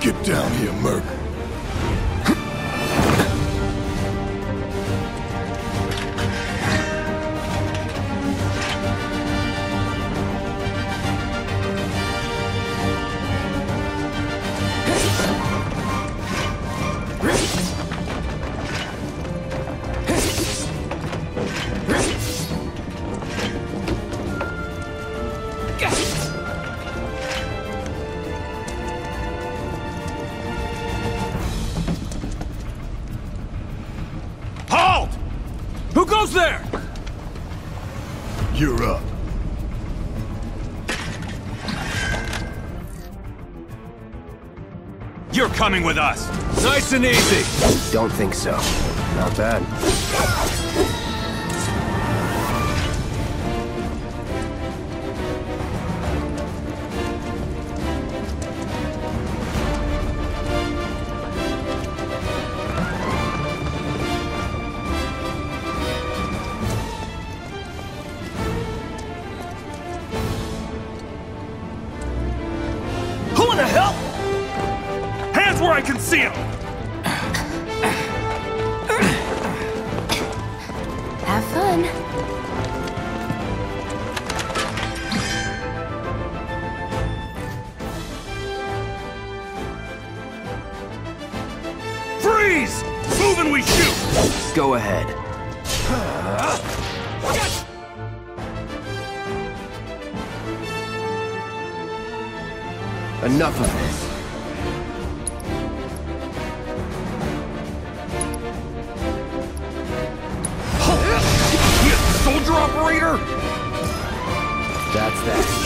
Get down here, Merc. Coming with us. Nice and easy. Don't think so. Not bad. Who in the hell? Where I can see him. Have fun. Freeze! Move and we shoot. Go ahead. Enough of this. Operator? That's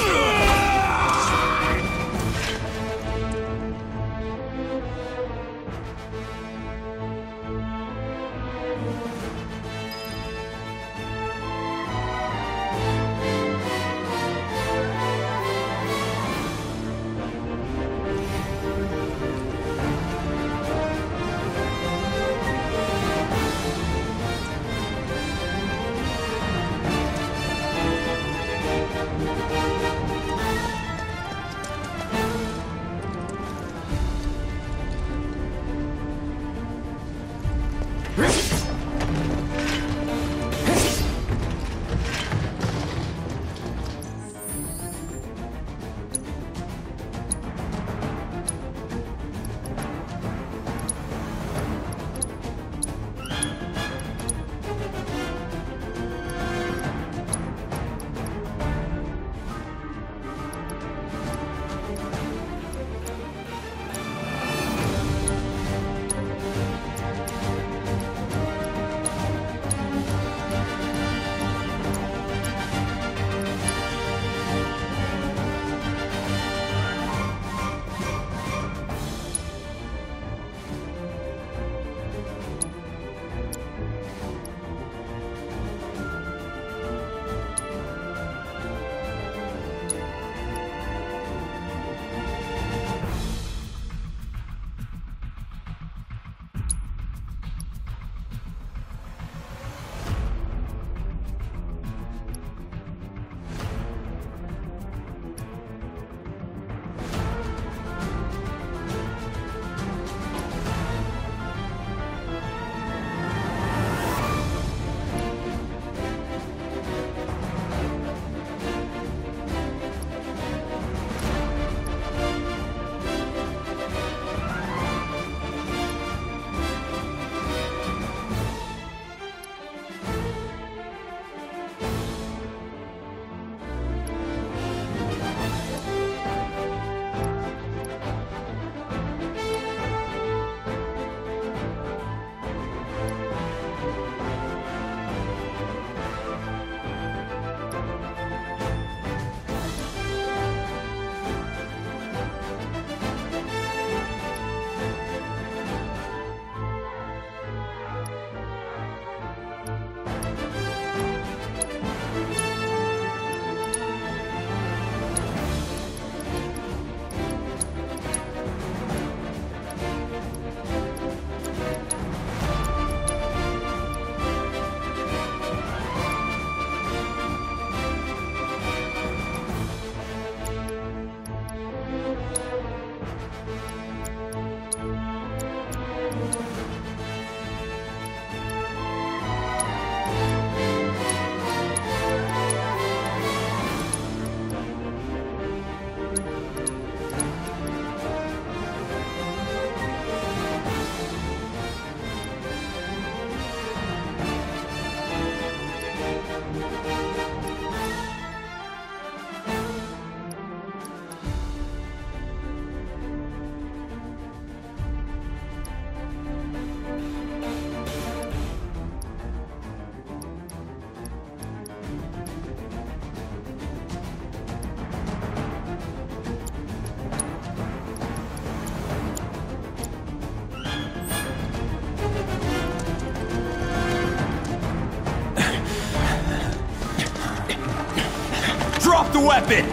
Drop the weapon!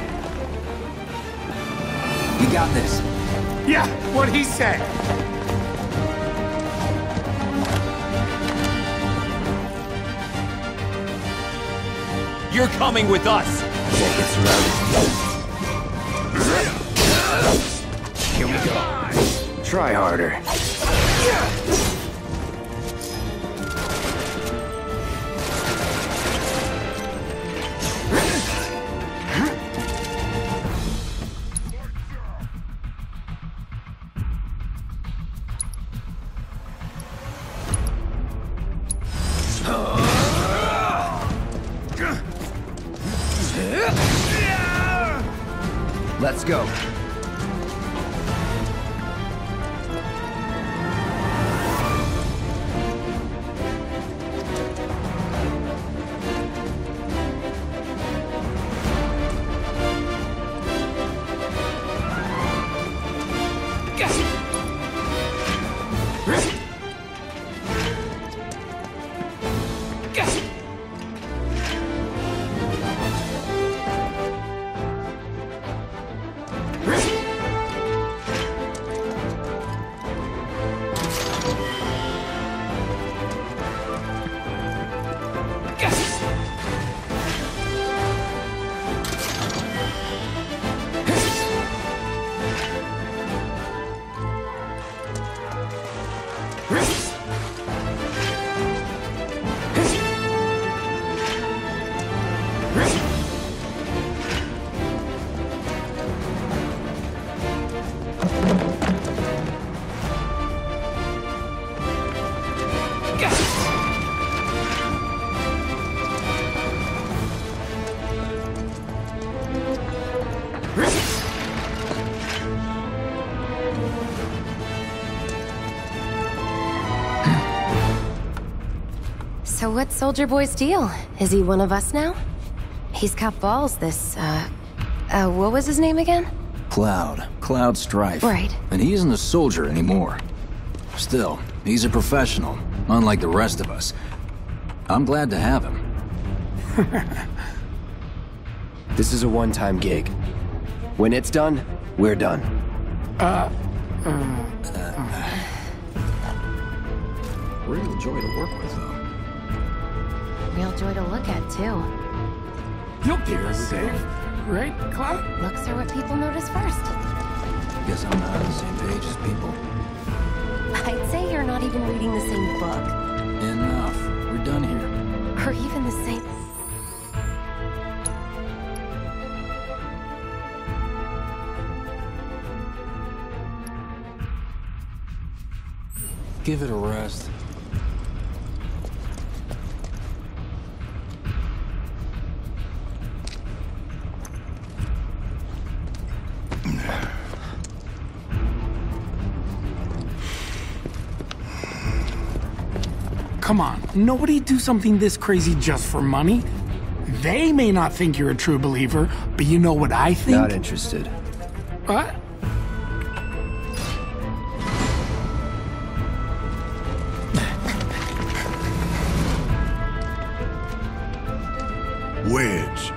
You got this. Yeah, what he said. You're coming with us! Here we go. Try harder. Let's go. So what's Soldier Boy's deal? Is he one of us now? He's got balls, this, what was his name again? Cloud Strife. Right. And he isn't a soldier anymore. Still, he's a professional, unlike the rest of us. I'm glad to have him. This is a one-time gig. When it's done, we're done. Real joy to work with, though. Real joy to look at, too. You'll keep us safe, right, Cloud? Looks are what people notice first. Guess I'm not on the same page as people. I'd say you're not even reading the same book. Enough. We're done here. Or even the same... Give it a rest. Come on, nobody do something this crazy just for money. They may not think you're a true believer, but you know what I think? Not interested. What? Wedge.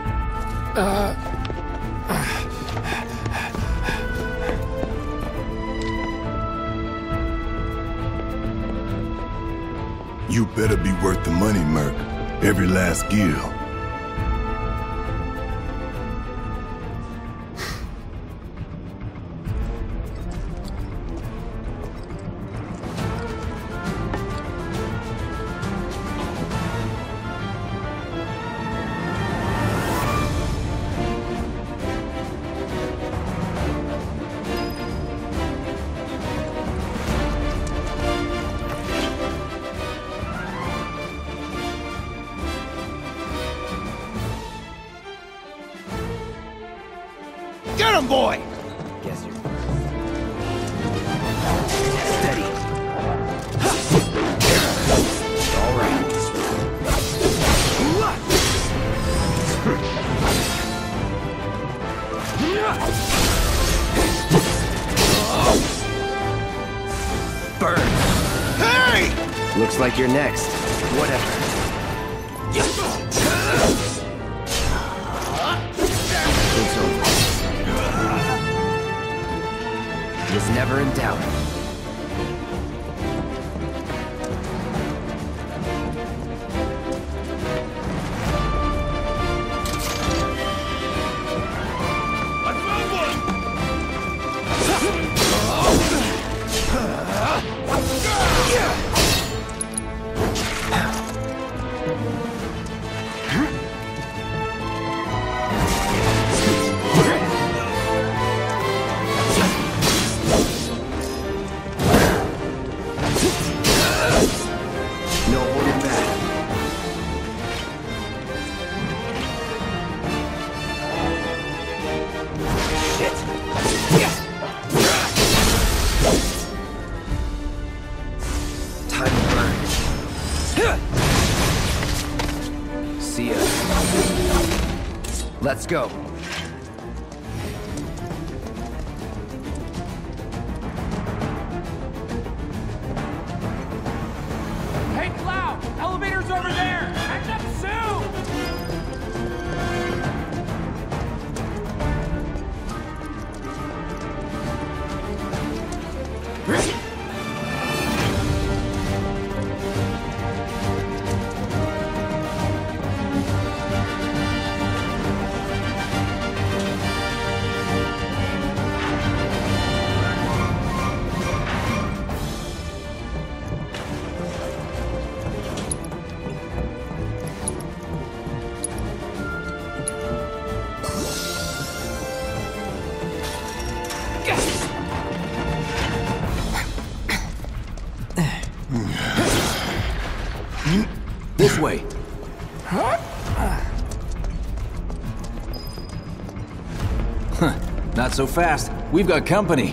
You better be worth the money, Merc. Every last gill. Get him, boy! Guess you're steady. All right. Burn. Hey! Looks like you're next. Whatever. is never in doubt. Let's go. Hey, Cloud! Elevator's over there! Act up soon! This way! Huh? Not so fast. We've got company.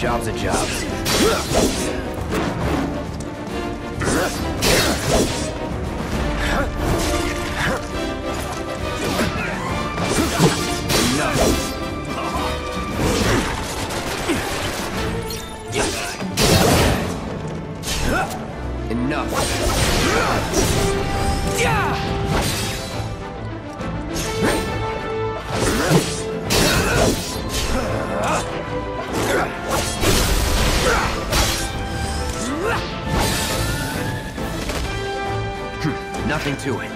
Job's a job. Nothing to it.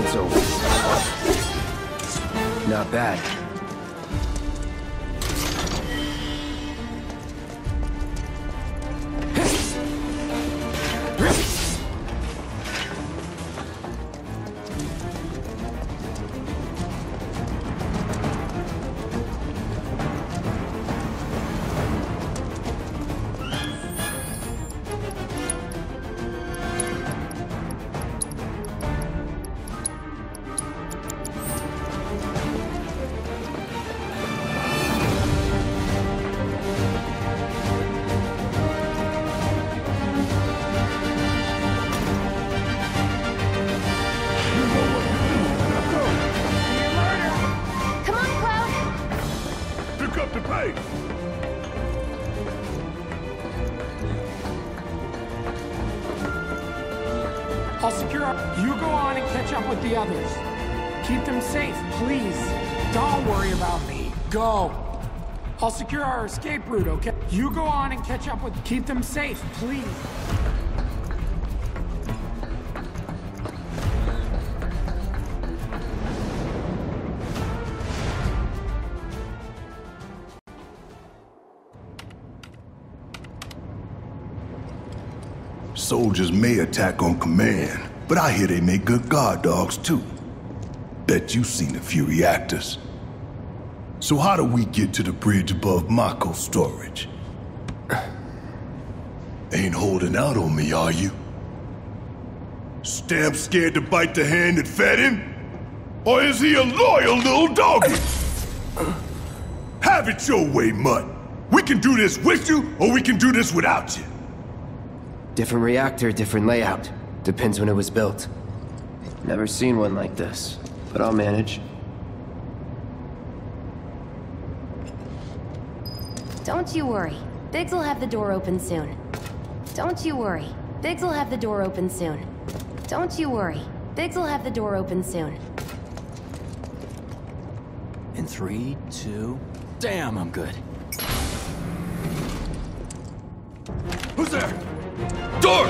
It's over. Not bad. I'll secure up. You go on and catch up with the others. Keep them safe, please. Don't worry about me. Go. I'll secure our escape route, okay? You go on and catch up with... Keep them safe, please. Soldiers may attack on command, but I hear they make good guard dogs too. Bet you've seen a few reactors. So how do we get to the bridge above Mako storage? Ain't holding out on me, are you? Stamp scared to bite the hand that fed him? Or is he a loyal little doggy? Have it your way, mutt. We can do this with you, or we can do this without you. Different reactor, different layout. Depends when it was built. Never seen one like this, but I'll manage. Don't you worry. Biggs will have the door open soon. Don't you worry. Biggs will have the door open soon. Don't you worry. Biggs will have the door open soon. In 3, 2... Damn, I'm good. Who's there? Door!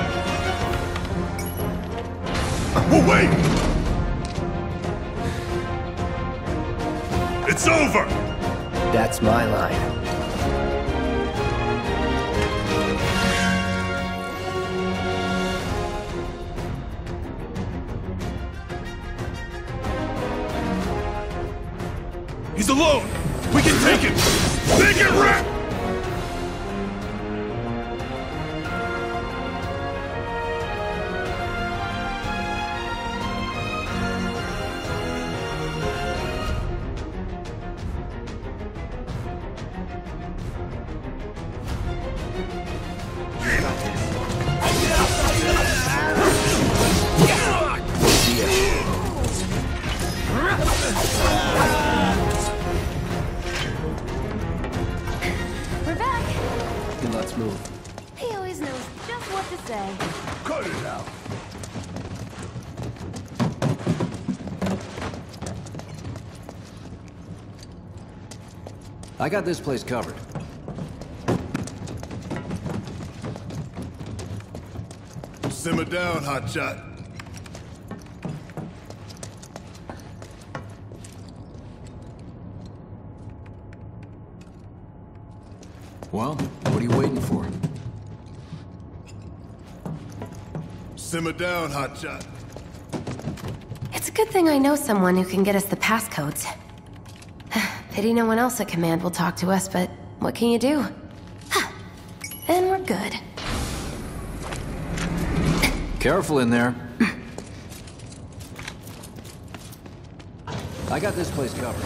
We'll wait! It's over! That's my line. He's alone! We can take him! Make it rip! I got this place covered. Simmer down, hotshot. Well, what are you waiting for? Simmer down, hotshot. It's a good thing I know someone who can get us the passcodes. Pity no one else at command will talk to us, but what can you do? Huh. And we're good. Careful in there. I got this place covered.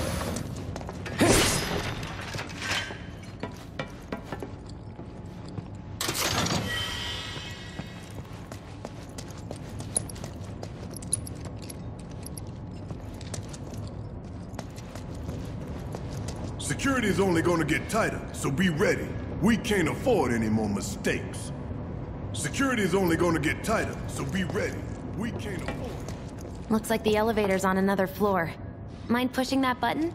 Security's only gonna get tighter, so be ready. We can't afford any more mistakes. Security's only gonna get tighter, so be ready. We can't afford. Looks like the elevator's on another floor. Mind pushing that button?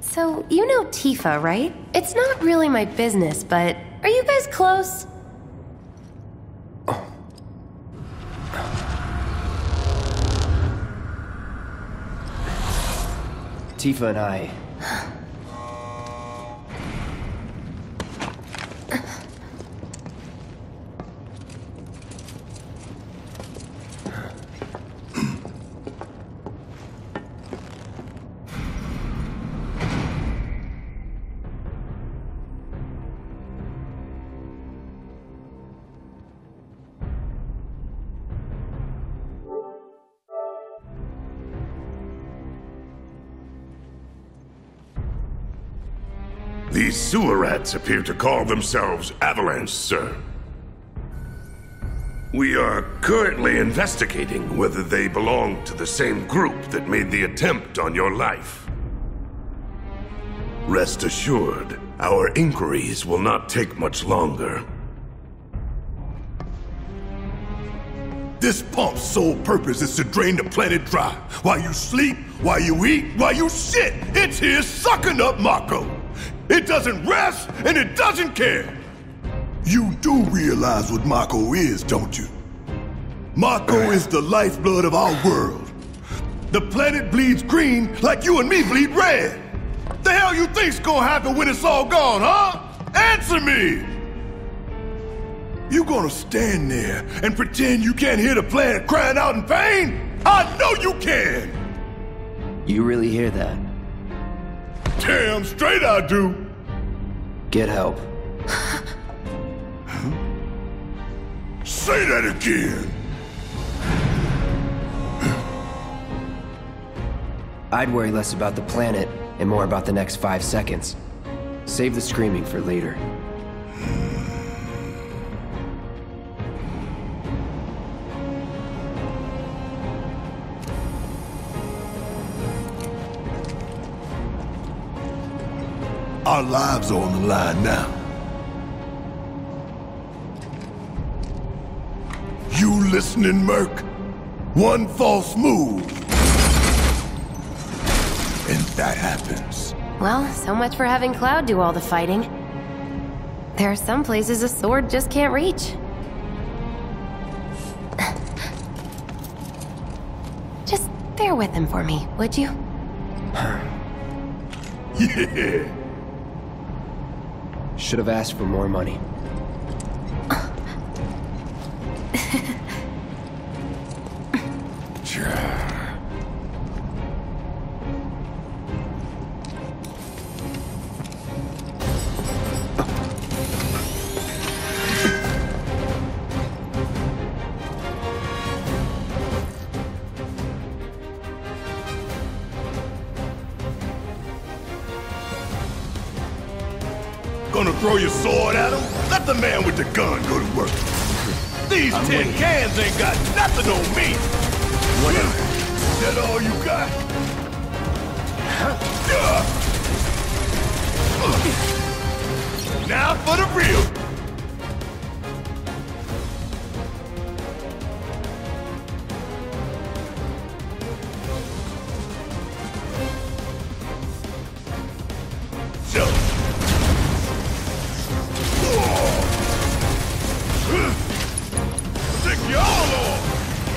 So, you know Tifa, right? It's not really my business, but are you guys close? Tifa and I... These sewer rats appear to call themselves Avalanche, sir. We are currently investigating whether they belong to the same group that made the attempt on your life. Rest assured, our inquiries will not take much longer. This pump's sole purpose is to drain the planet dry. While you sleep, while you eat, while you shit, it's here sucking up Mako. It doesn't rest, and it doesn't care! You do realize what Mako is, don't you? Mako is the lifeblood of our world. The planet bleeds green like you and me bleed red. The hell you think's gonna happen when it's all gone, huh? Answer me! You gonna stand there and pretend you can't hear the planet crying out in pain? I know you can! You really hear that? Damn straight I do! Get help. Huh? Say that again! I'd worry less about the planet and more about the next 5 seconds. Save the screaming for later. Our lives are on the line now. You listening, Merc? One false move, and that happens. Well, so much for having Cloud do all the fighting. There are some places a sword just can't reach. Just bear with him for me, would you? Yeah. Should have asked for more money. Gonna throw your sword at him? Let the man with the gun go to work. These tin cans ain't got nothing on me. Whatever. Is that all you got? Huh? Now for the real.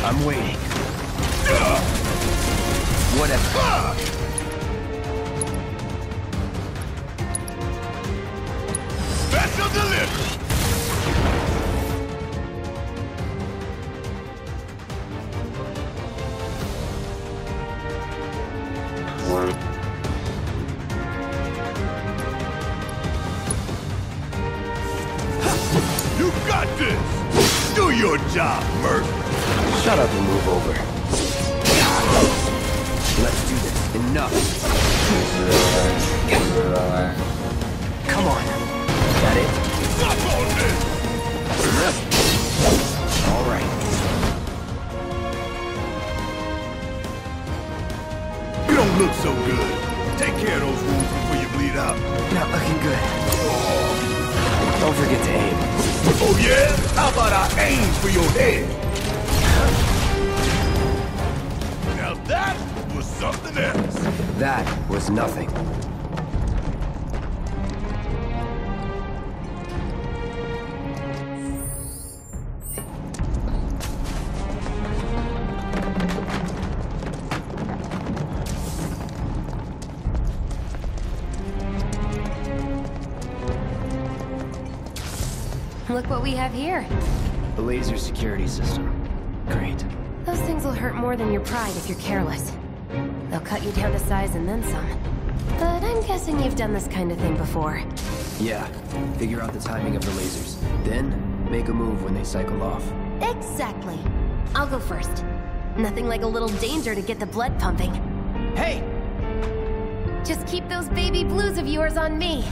I'm waiting. Whatever. Special delivery. You got this. Do your job, Merc. Shut up and move over. Let's do this. Enough. Come on. Got it? Stop on this! All right. You don't look so good. Take care of those wounds before you bleed out. Not looking good. Oh. Don't forget to aim. Oh yeah? How about I aim for your head? Now that was something else. That was nothing. Look what we have here. The laser security system. Great. Those things will hurt more than your pride if you're careless. They'll cut you down to size and then some. But I'm guessing you've done this kind of thing before. Yeah. Figure out the timing of the lasers. Then, make a move when they cycle off. Exactly. I'll go first. Nothing like a little danger to get the blood pumping. Hey! Just keep those baby blues of yours on me.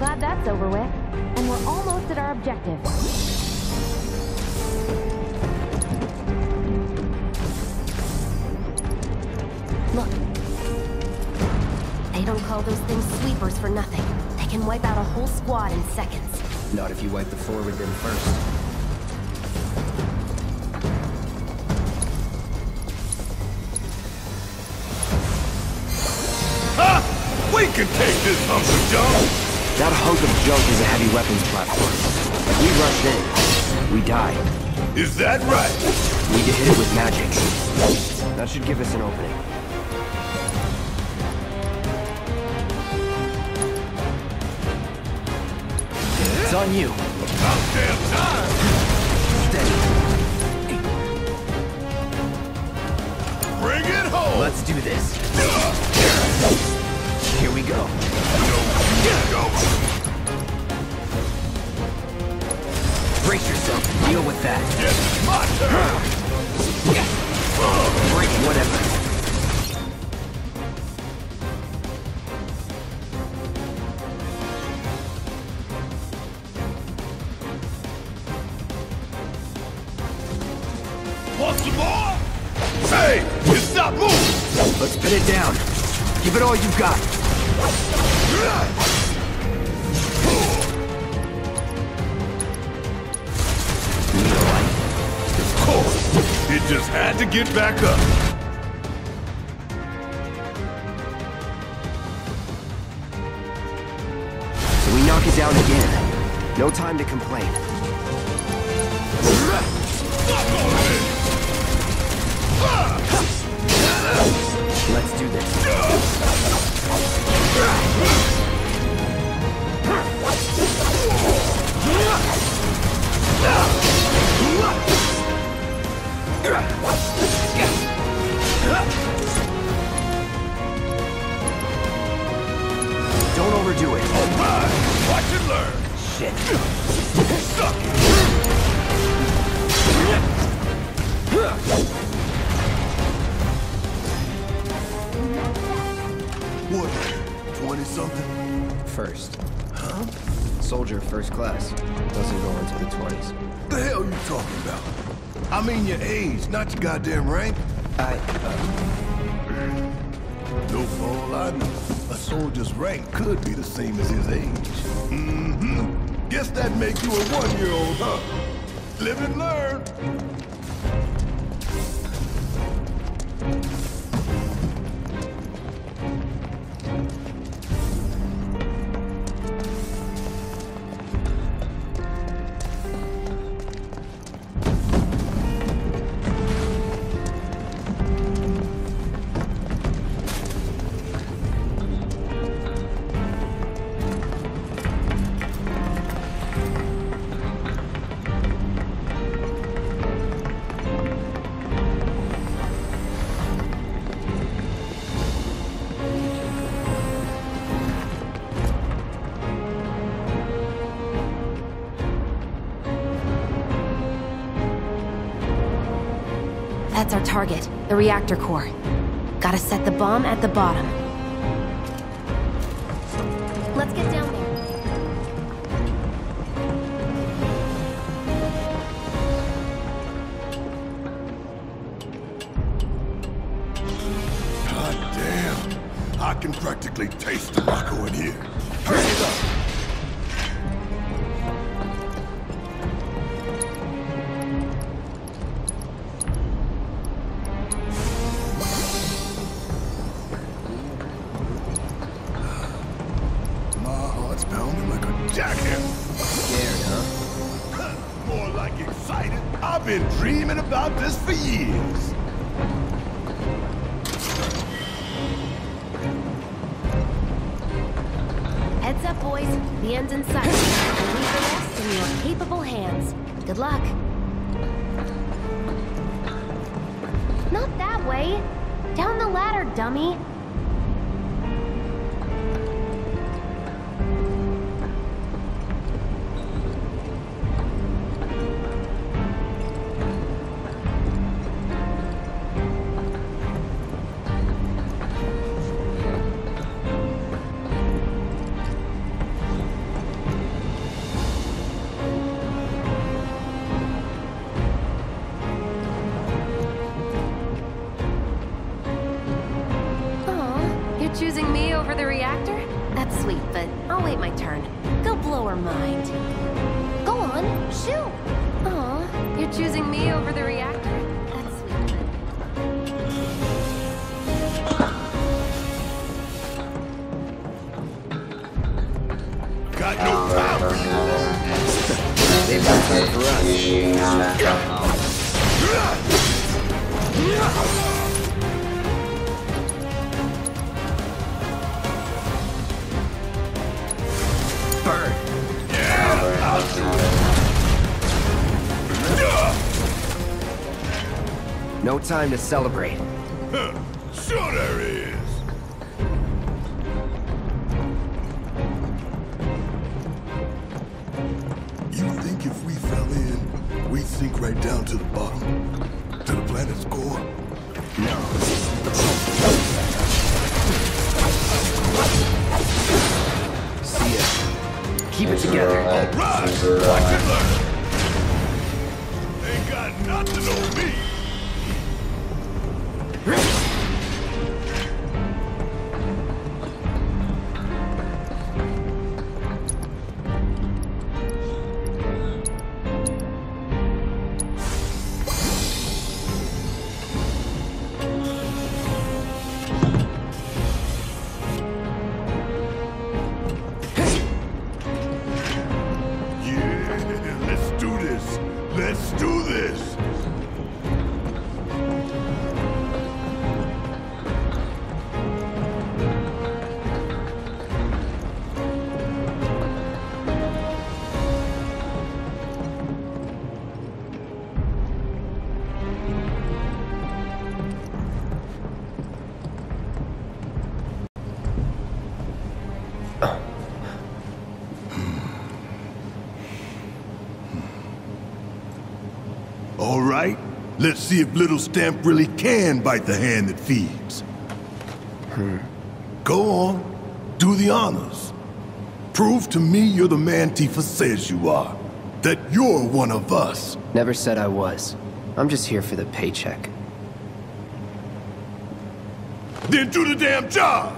glad that's over with. And we're almost at our objective. Look. They don't call those things sweepers for nothing. They can wipe out a whole squad in seconds. Not if you wipe the floor with them first. You can take this hunk of junk! That hunk of junk is a heavy weapons platform. If we rush in, we die. Is that right? We need to hit it with magic. That should give us an opening. It's on you. About damn time! Steady. Bring it home! Let's do this. Here we go. No, go. Brace yourself. Deal with that. Yes, my turn. Break whatever. Want some more? Hey, it's not moving. Let's pin it down. Give it all you've got. Of course, it just had to get back up. So we knock it down again. No time to complain. Let's do this. Don't overdo it. Oh my! Watch and learn. Shit. Suck it. What? 20-something? First. Huh? Soldier first class. Doesn't go into the 20s. The hell you talking about? I mean your age, not your goddamn rank. No, for all I know, a soldier's rank could be the same as his age. Mm-hmm. Guess that makes you a 1-year-old, huh? Live and learn. That's our target, the reactor core. Gotta set the bomb at the bottom. Let's get down there. God damn. I can practically taste the Mako in here. Hurry it up! choosing me over the reactor? That's sweet, but I'll wait my turn. Go blow her mind. Go on, shoot! Aw, you're choosing me over the reactor? That's sweet, but... Got no power! They've got that rush. No time to celebrate. Huh. Sure there is. You think if we fell in, we'd sink right down to the bottom? To the planet's core? No. See ya. Keep it together. All right. Watch it learn. Ain't got nothing on me. Let's see if Little Stamp really can bite the hand that feeds. Go on, do the honors. Prove to me you're the man Tifa says you are. That you're one of us. Never said I was. I'm just here for the paycheck. Then do the damn job!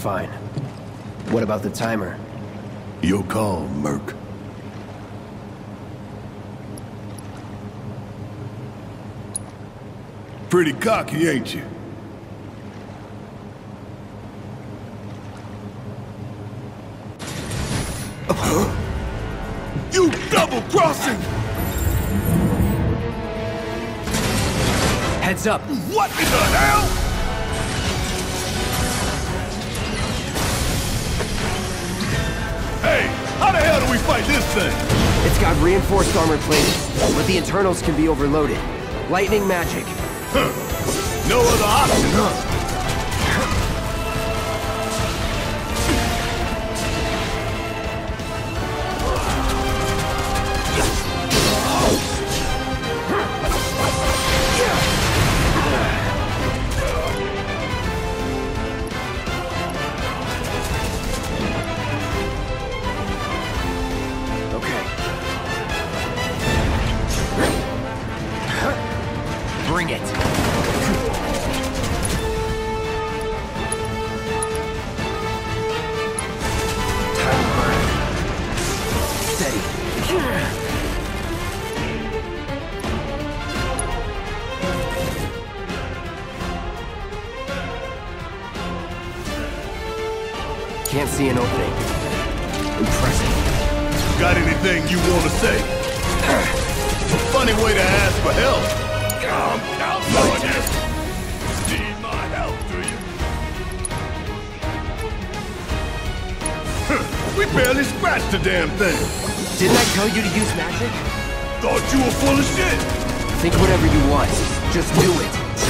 Fine. What about the timer? Your call, Merc. Pretty cocky, ain't you? You double-crossing! Heads up! What in the hell?! Hey, how the hell do we fight this thing? It's got reinforced armor plates, but the internals can be overloaded. Lightning magic. Huh. No other option, Think whatever you want. Just do it.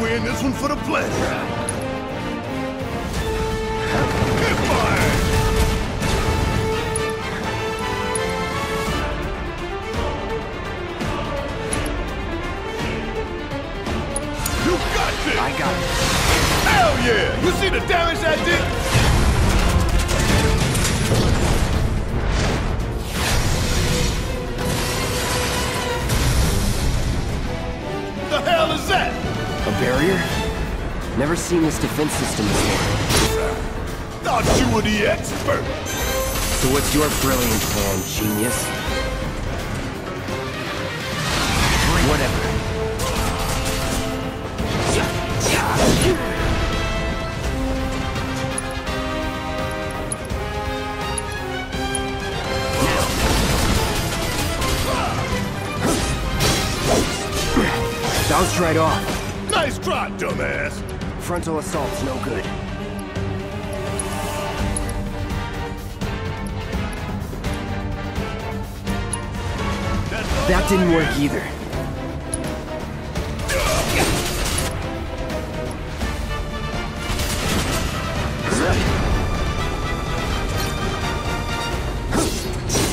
We're in this one for the pleasure. I got it. Hell yeah! You see the damage I did? The hell is that? A barrier? Never seen this defense system before. Thought you were the expert. So what's your brilliant plan, genius? Whatever. Bounced right off. Nice try, dumbass. Frontal assault's no good. That didn't work either.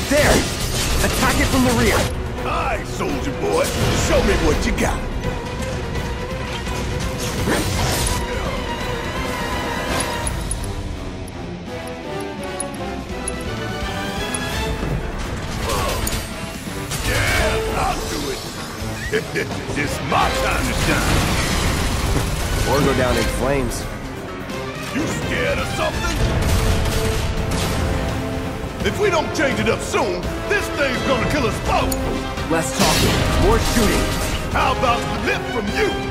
There! Attack it from the rear. Aye, soldier boy. Show me what you got. It's my time to shine. Or go down in flames. You scared of something? If we don't change it up soon, this thing's gonna kill us both. Less talking, more shooting. How about the lip from you?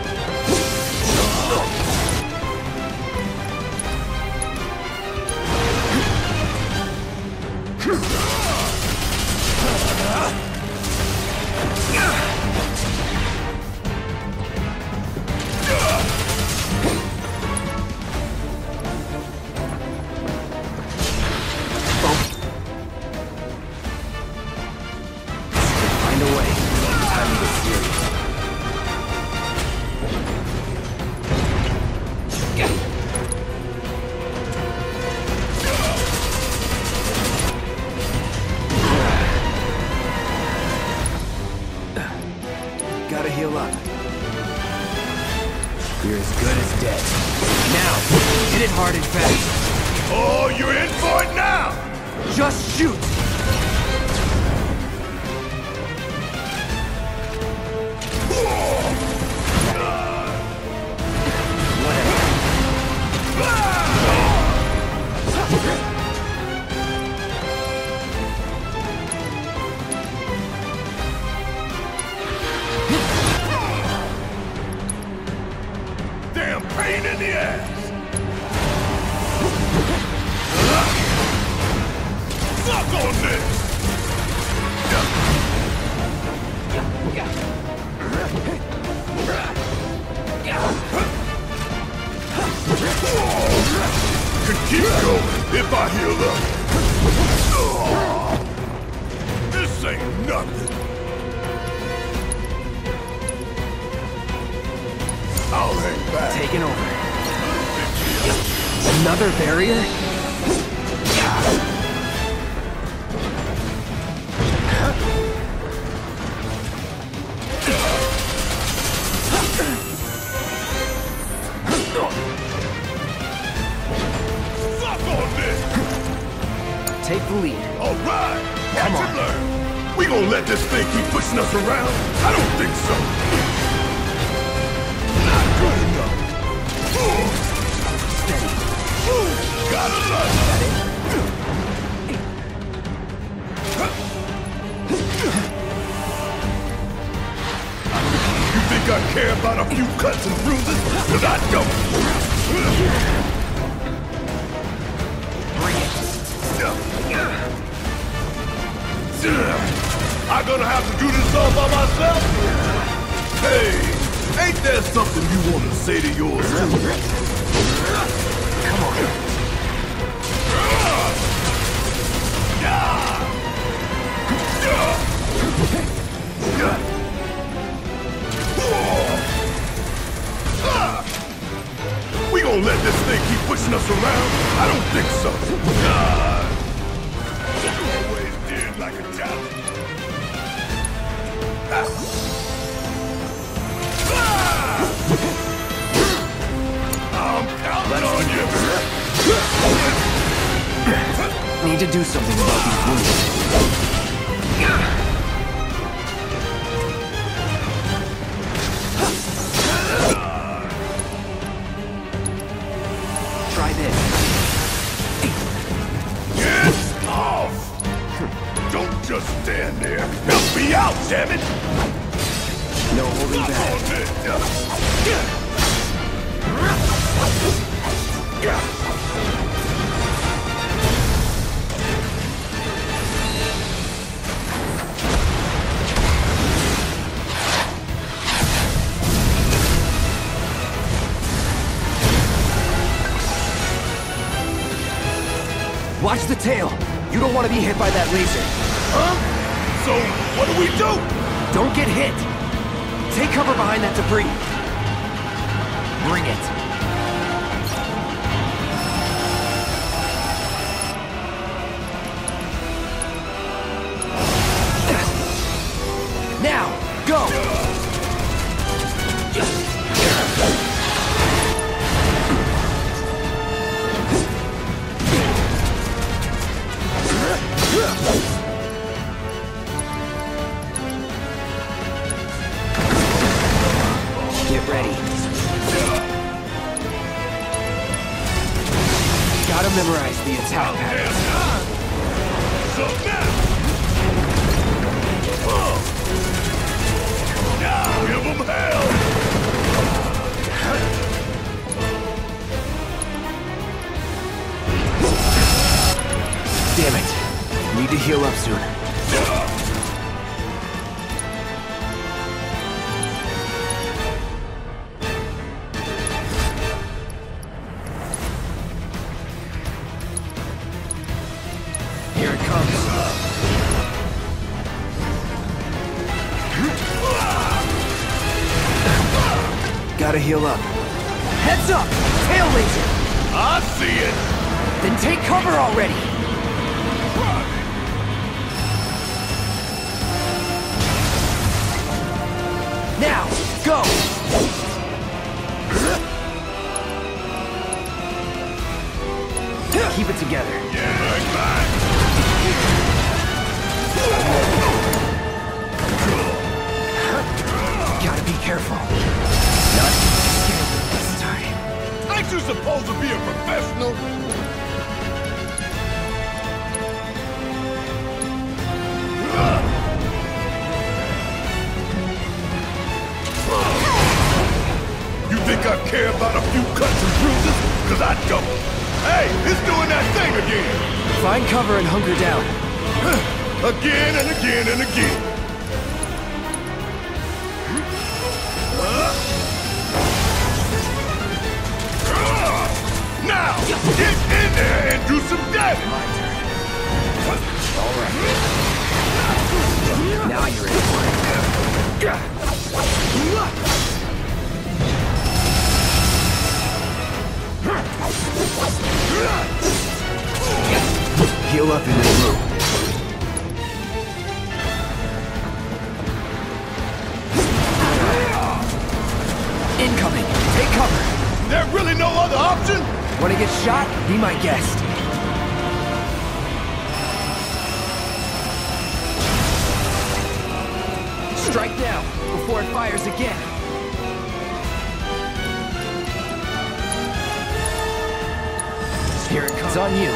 gonna let this thing keep pushing us around? I don't think so. You always did like a child. I'm counting on you. Need to do something about these wounds. Try this. Get off! Don't just stand there. Help me out, damn it! No holding back. Watch the tail! You don't want to be hit by that laser. Huh? So, what do we do? Don't get hit! Take cover behind that debris. Bring it. Now, go! Get ready. Gotta memorize the attack pattern. Give him hell! Damn it. Need to heal up soon. Here it comes. Gotta heal up. Heads up! Tail laser! I see it! Then take cover already! Now, go! Keep it together. Yeah, goodbye! Gotta be careful. Not scared this time. Aren't you supposed to be a professional? I care about a few cuts and bruises, because I don't. Hey, it's doing that thing again! Find cover and hunker down. Again and again and again. Now, get in there and do some damage! My turn. Alright. Now you're in for it. Heal up in this room. Incoming! Take cover! There's really no other option? Wanna get shot? Be my guest. Strike now, before it fires again. Here it comes. It's on you.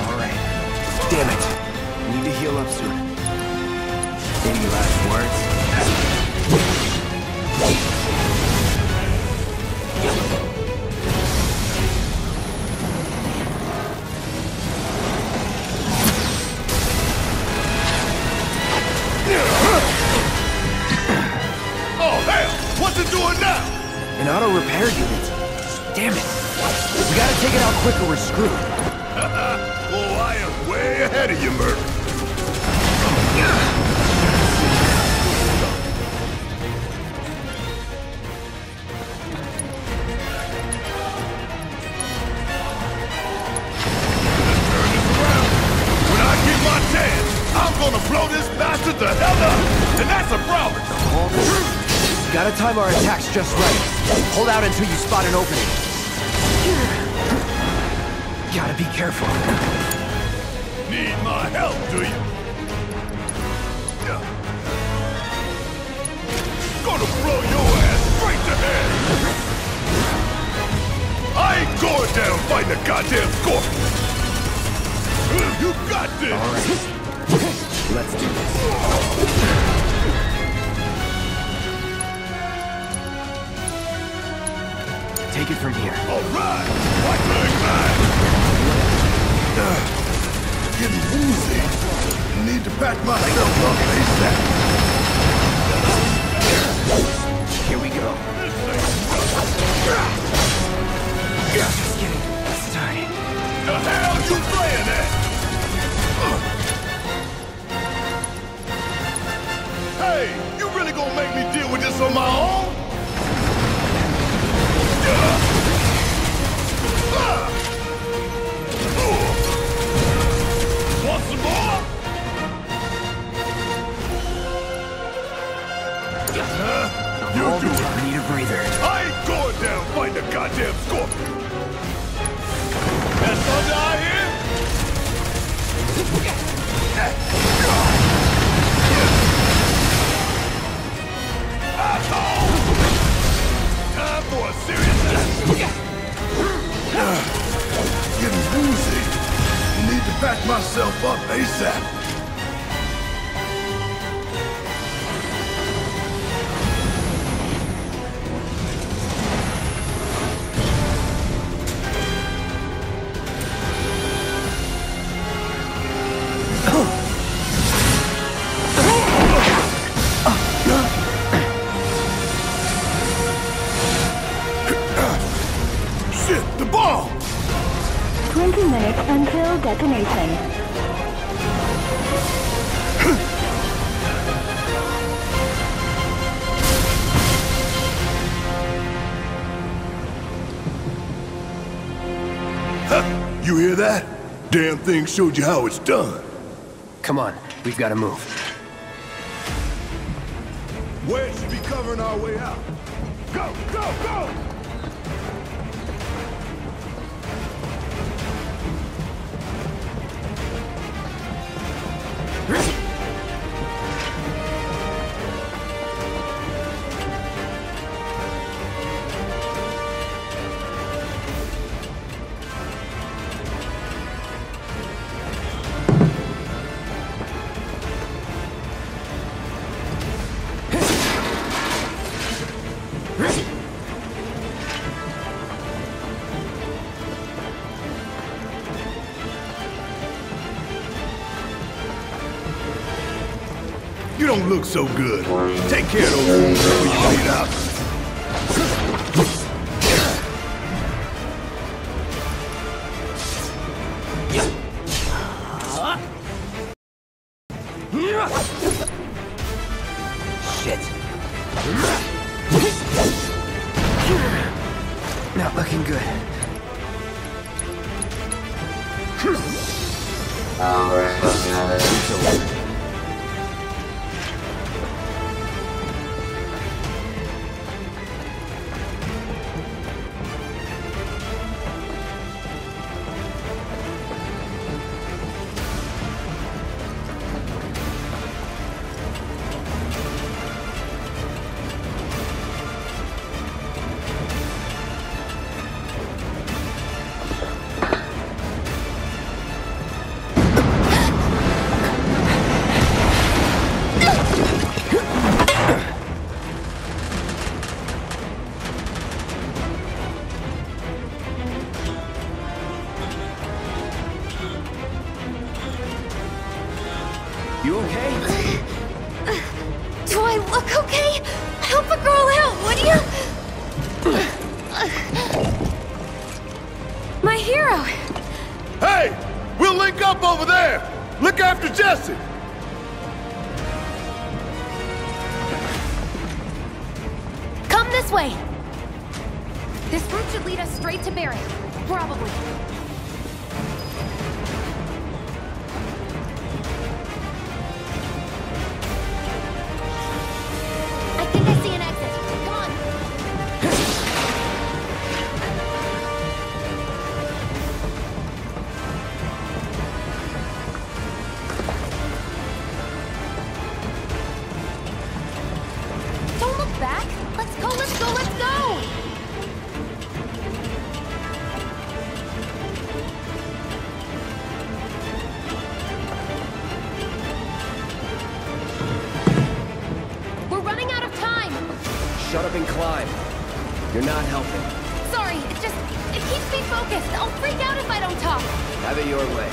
Alright. Damn it. Need to heal up soon. Any last words? An auto-repair unit. Damn it. We gotta take it out quick or we're screwed. Oh, I am way ahead of you, Murph. my chance. I'm gonna blow this bastard the hell up, and that's a promise. Gotta time our attacks just right. Hold out until you spot an opening. Gotta be careful. Need my help, do you? Gonna blow your ass straight to hell. I ain't going down fighting a goddamn scorpion. You got this! All right. Let's do this. Take it from here. All right! What the heck? Getting woozy. Need to back myself up ASAP. Here we go. Just kidding. It's time. The hell you playing at? Hey, you really gonna make me deal with this on my own? Want some more? You do it. I need a breather. I ain't going down fighting a goddamn scorpion. That's under our head? Time for a serious action. Getting woozy. Need to back myself up ASAP. You hear that? Damn thing showed you how it's done. Come on, we've got to move. Where should be covering our way out. Go, go, go! Don't look so good. Take care of those before you bleed out. Shit. Not looking good. All right. You okay? Do I look okay? Help a girl out, would you? My hero! Hey! We'll link up over there! Look after Jesse! Come this way! This route should lead us straight to Barrett. Probably. Shut up and climb. You're not helping. Sorry, it's just... it keeps me focused. I'll freak out if I don't talk. Have it your way.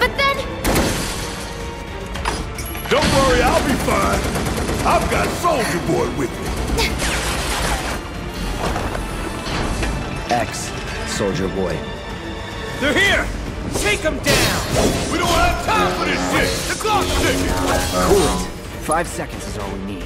But then... Don't worry, I'll be fine. I've got Soldier Boy with me. Soldier Boy. They're here! Take them down! We don't have time for this shit! The clock's ticking! Cool. 5 seconds is all we need.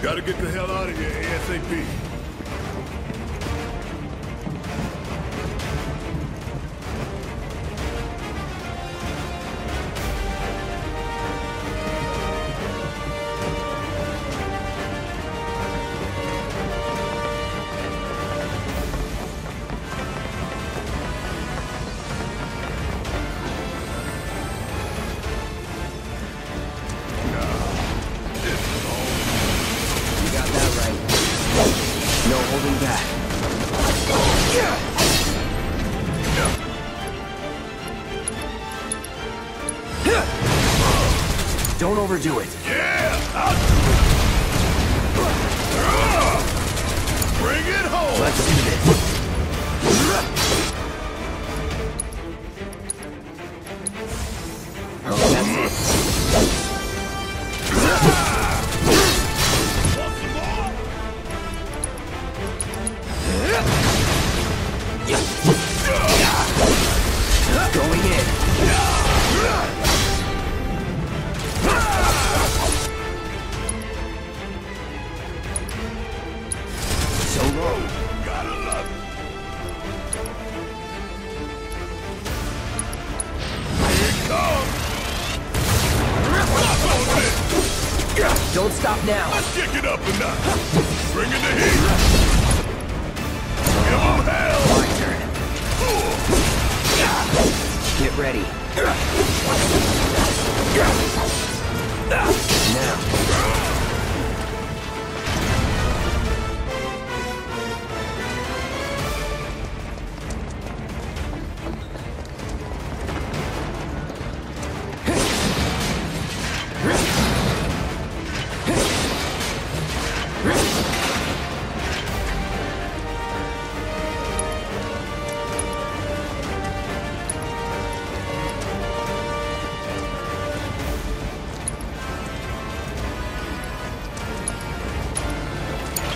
Gotta get the hell out of here ASAP. Don't overdo it. Yeah, I'll do it. Bring it home. Let's do this. Oh, that's it. Don't stop now. Let's kick it up a notch. Bring in the heat. Give them hell. My turn. Get ready.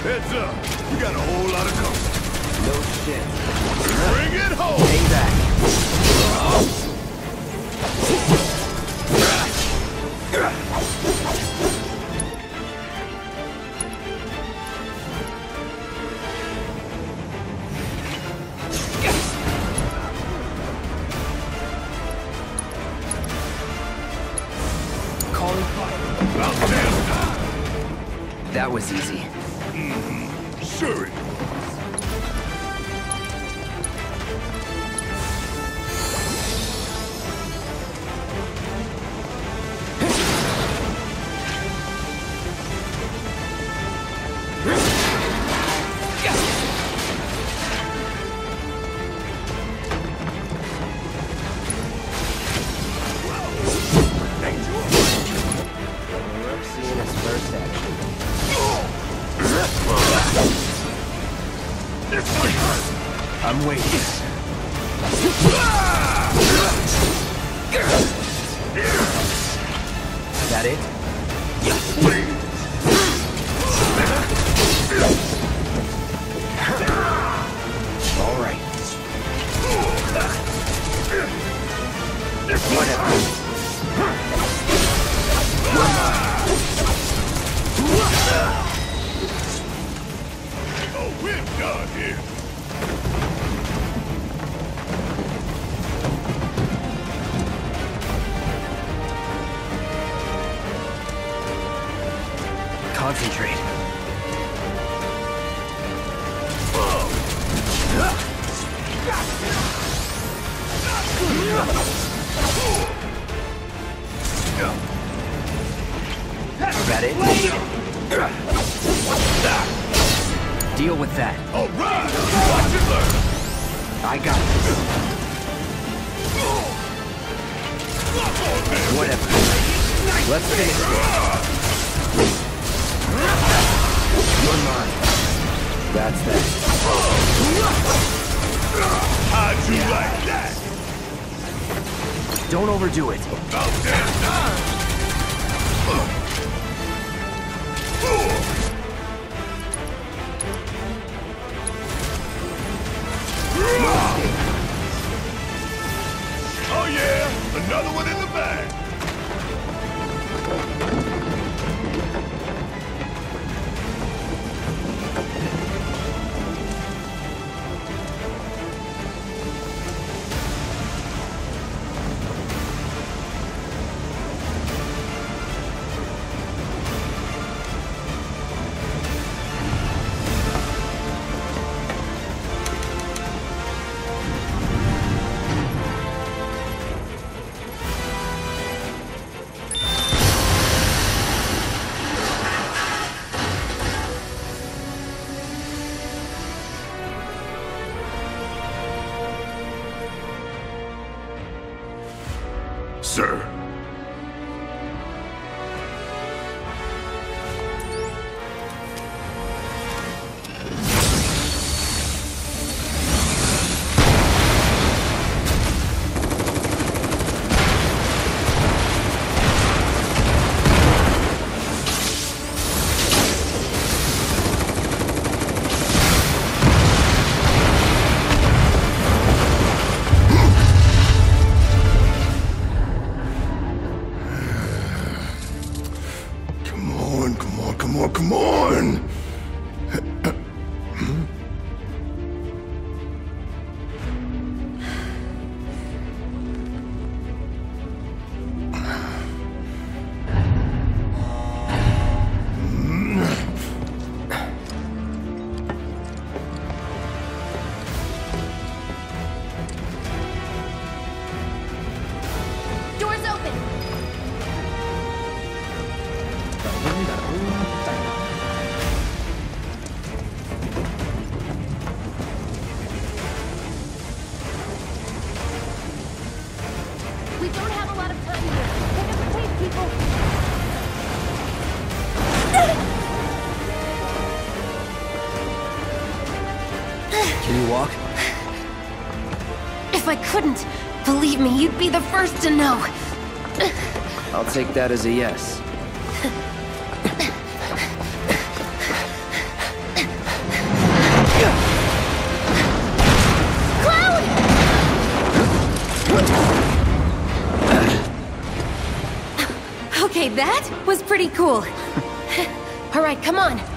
Heads up! We got a whole lot of company. No shit. Bring it home! Stay back. Calling fire. That was easy. Sure it I'm waiting. Is that it? Yes, please. All right. Whatever. Oh, we're done here. Ready? Deal with that. All right. Watch and learn. I got this. Whatever. Let's finish this. You're mine. That's that. How'd you like that? Don't overdo it. About that time. Oh yeah, another one in the bag. Sir. Come on! If I couldn't, believe me, you'd be the first to know. I'll take that as a yes. Cloud! Okay, that was pretty cool. All right, come on.